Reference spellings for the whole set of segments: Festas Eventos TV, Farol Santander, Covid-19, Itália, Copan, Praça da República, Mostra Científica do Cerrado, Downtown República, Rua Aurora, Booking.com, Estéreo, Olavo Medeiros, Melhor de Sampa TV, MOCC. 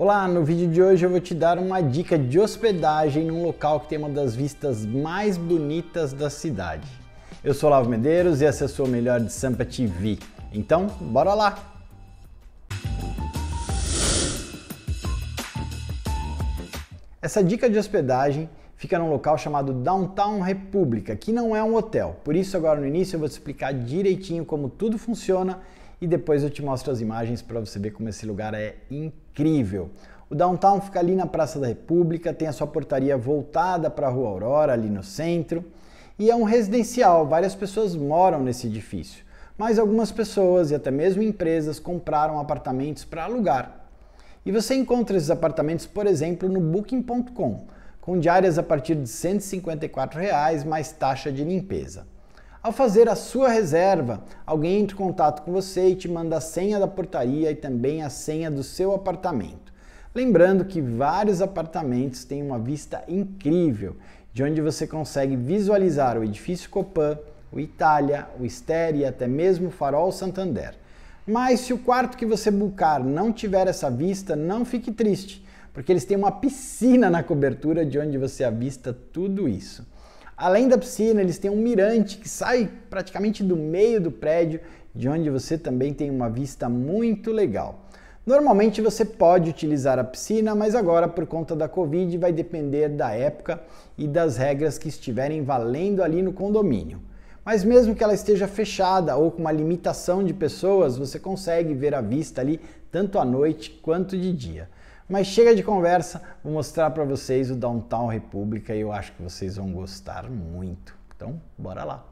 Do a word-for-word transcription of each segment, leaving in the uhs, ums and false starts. Olá, no vídeo de hoje eu vou te dar uma dica de hospedagem num local que tem uma das vistas mais bonitas da cidade. Eu sou Olavo Medeiros e essa é a sua Melhor de Sampa T V. Então, bora lá! Essa dica de hospedagem fica num local chamado Downtown República, que não é um hotel. Por isso, agora no início eu vou te explicar direitinho como tudo funciona e depois eu te mostro as imagens para você ver como esse lugar é incrível. O Downtown fica ali na Praça da República, tem a sua portaria voltada para a Rua Aurora, ali no centro, e é um residencial, várias pessoas moram nesse edifício, mas algumas pessoas e até mesmo empresas compraram apartamentos para alugar. E você encontra esses apartamentos, por exemplo, no Booking ponto com, com diárias a partir de cento e cinquenta e quatro reais mais taxa de limpeza. Ao fazer a sua reserva, alguém entra em contato com você e te manda a senha da portaria e também a senha do seu apartamento. Lembrando que vários apartamentos têm uma vista incrível, de onde você consegue visualizar o edifício Copan, o Itália, o Estéreo e até mesmo o Farol Santander. Mas se o quarto que você buscar não tiver essa vista, não fique triste, porque eles têm uma piscina na cobertura de onde você avista tudo isso. Além da piscina, eles têm um mirante que sai praticamente do meio do prédio, de onde você também tem uma vista muito legal. Normalmente você pode utilizar a piscina, mas agora por conta da Covid vai depender da época e das regras que estiverem valendo ali no condomínio. Mas mesmo que ela esteja fechada ou com uma limitação de pessoas, você consegue ver a vista ali tanto à noite quanto de dia. Mas chega de conversa, vou mostrar para vocês o Downtown República e eu acho que vocês vão gostar muito. Então, bora lá!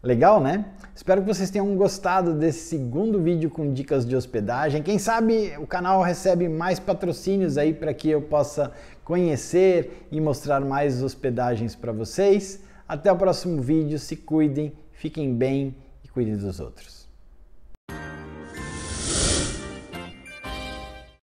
Legal, né? Espero que vocês tenham gostado desse segundo vídeo com dicas de hospedagem. Quem sabe o canal recebe mais patrocínios aí para que eu possa conhecer e mostrar mais hospedagens para vocês. Até o próximo vídeo, se cuidem, fiquem bem e cuidem dos outros.